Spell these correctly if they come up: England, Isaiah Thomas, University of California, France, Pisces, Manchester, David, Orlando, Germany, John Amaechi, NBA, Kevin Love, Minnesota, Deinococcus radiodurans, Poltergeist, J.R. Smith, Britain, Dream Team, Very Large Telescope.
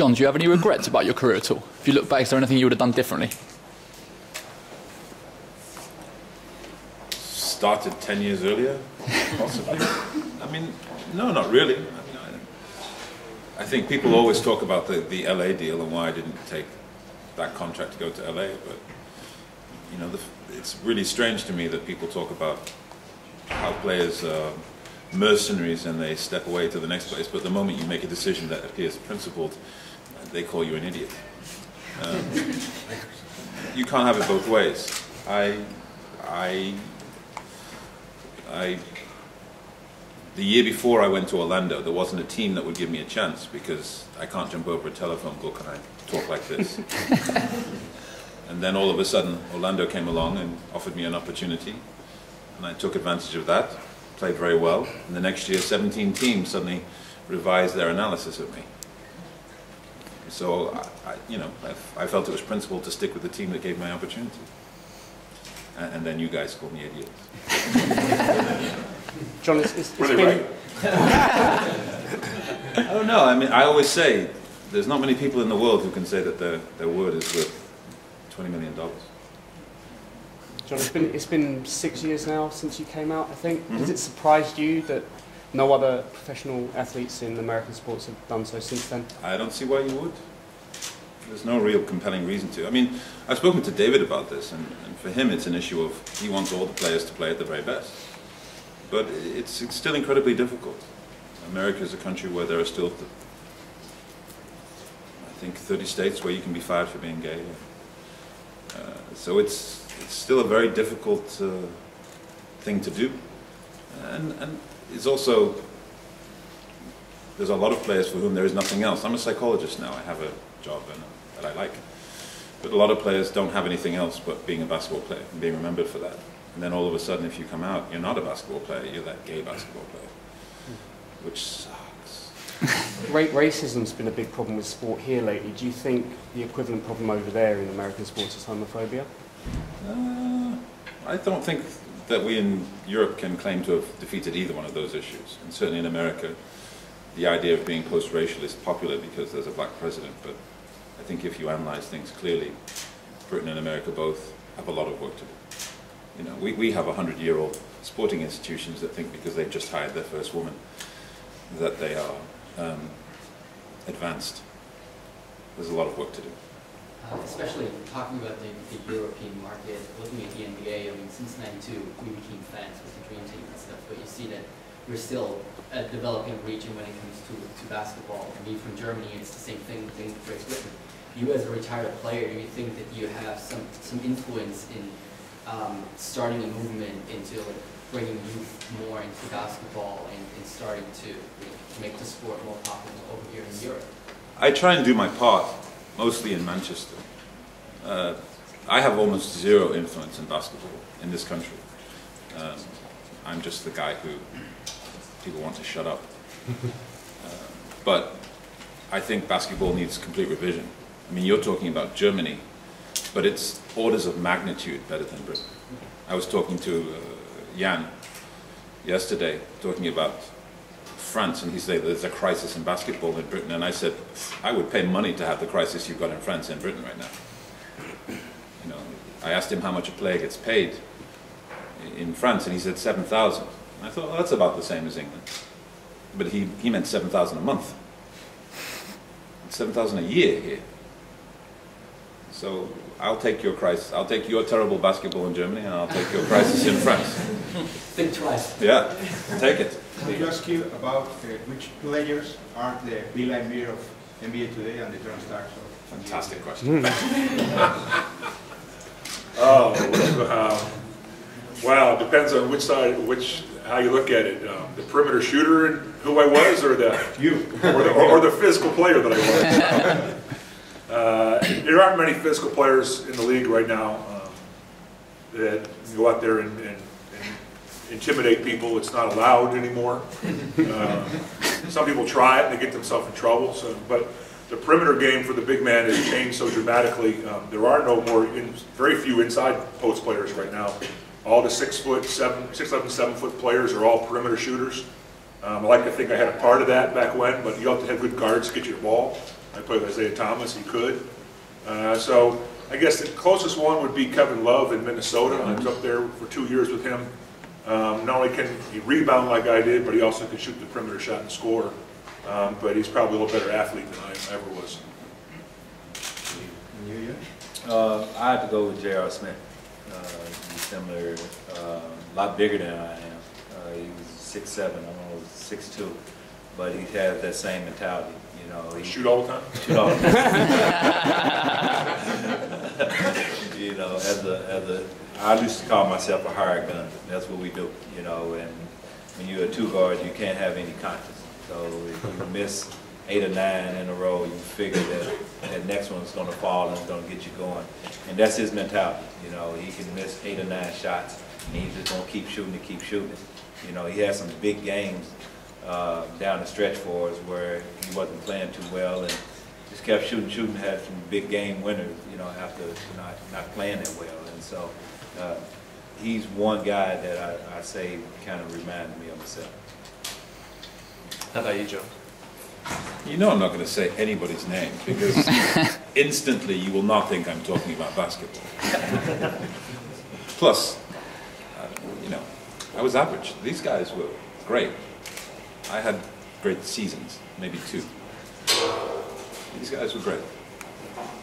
John, do you have any regrets about your career at all? If you look back, is there anything you would have done differently? Started 10 years earlier, possibly. I mean, no, not really. I mean, I think people always talk about the LA deal and why I didn't take that contract to go to LA, but you know, it's really strange to me that people talk about how players are mercenaries and they step away to the next place, but the moment you make a decision that appears principled, they call you an idiot. You can't have it both ways. The year before I went to Orlando, there wasn't a team that would give me a chance because I can't jump over a telephone book and I talk like this. And then all of a sudden, Orlando came along and offered me an opportunity, and I took advantage of that, played very well, and the next year 17 teams suddenly revised their analysis of me. So, I felt it was principled to stick with the team that gave me my opportunity. And then you guys called me idiots. John, it's really been... Right. I don't know. I mean, I always say there's not many people in the world who can say that their word is worth $20 million. John, it's been 6 years now since you came out, I think. Mm-hmm. Has it surprised you that no other professional athletes in American sports have done so since then? I don't see why you would. There's no real compelling reason to. I mean, I've spoken to David about this, and for him it's an issue of he wants all the players to play at the very best. But it's still incredibly difficult. America is a country where there are still, I think, 30 states where you can be fired for being gay. So it's still a very difficult thing to do. And it's also, there's a lot of players for whom there is nothing else. I'm a psychologist now. I have a job that I like. But a lot of players don't have anything else but being a basketball player and being remembered for that. And then all of a sudden, if you come out, you're not a basketball player, you're that gay basketball player, which sucks. Racism's been a big problem with sport here lately. Do you think the equivalent problem over there in American sports is homophobia? I don't think that we in Europe can claim to have defeated either one of those issues. And certainly in America, the idea of being post-racial is popular because there's a black president. But I think if you analyze things clearly, Britain and America both have a lot of work to do. You know, we have 100-year-old sporting institutions that think because they've just hired their first woman that they are advanced. There's a lot of work to do. Especially talking about the European market, looking at the NBA, I mean, since '92 we became fans with the Dream Team and stuff, but you see that we're still a developing region when it comes to basketball. I mean, from Germany, it's the same thing with Great Britain. You as a retired player, do you think that you have some influence in starting a movement into bringing youth more into basketball and starting to make the sport more popular over here in Europe? I try and do my part, mostly in Manchester. I have almost zero influence in basketball in this country. I'm just the guy who people want to shut up. But I think basketball needs complete revision. I mean, you're talking about Germany, but it's orders of magnitude better than Britain. I was talking to Jan yesterday, talking about France, and he said there's a crisis in basketball in Britain, and I said, I would pay money to have the crisis you've got in France and Britain right now. You know, I asked him how much a player gets paid in France, and he said 7,000. I thought, well, that's about the same as England. But he meant 7,000 a month. It's 7,000 a year here. So I'll take your crisis. I'll take your terrible basketball in Germany, and I'll take your crisis in France. Think twice. Yeah, take it. Can I ask you about which players are the Bill and Mir of NBA today and the current stars of? Fantastic question. Wow, depends on which side, how you look at it. The perimeter shooter, who I was, or the or the physical player that I was. There aren't many physical players in the league right now that go out there and intimidate people. It's not allowed anymore. Some people try it and they get themselves in trouble. So, but the perimeter game for the big man has changed so dramatically. There are no more, very few inside post players right now. All the 6'11", 7' players are all perimeter shooters. I like to think I had a part of that back when, but you have to have good guards to get you the ball. I played with Isaiah Thomas, he could. So I guess the closest one would be Kevin Love in Minnesota. I was up there for 2 years with him. Not only can he rebound like I did, but he also can shoot the perimeter shot and score. But he's probably a little better athlete than I ever was. I have to go with J.R. Smith. He's similar, a lot bigger than I am. He was 6'7", I'm almost 6'2", but he had that same mentality. You know, he shoot all the time. Shoot all the time. You know, I used to call myself a hired gun. That's what we do. You know, and when you're a two guard, you can't have any conscience. So if you miss 8 or 9 in a row, you figure that that next one's going to fall and it's going to get you going. And that's his mentality. You know, he can miss 8 or 9 shots, and he's just going to keep shooting and keep shooting. You know, he had some big games down the stretch for us where he wasn't playing too well and just kept shooting, had some big game winners, you know, after not playing that well. And so he's one guy that I say kind of reminded me of myself. How about you, Joe? You know I'm not going to say anybody's name because instantly you will not think I'm talking about basketball. Plus, you know, I was average. These guys were great. I had great seasons, maybe 2. These guys were great.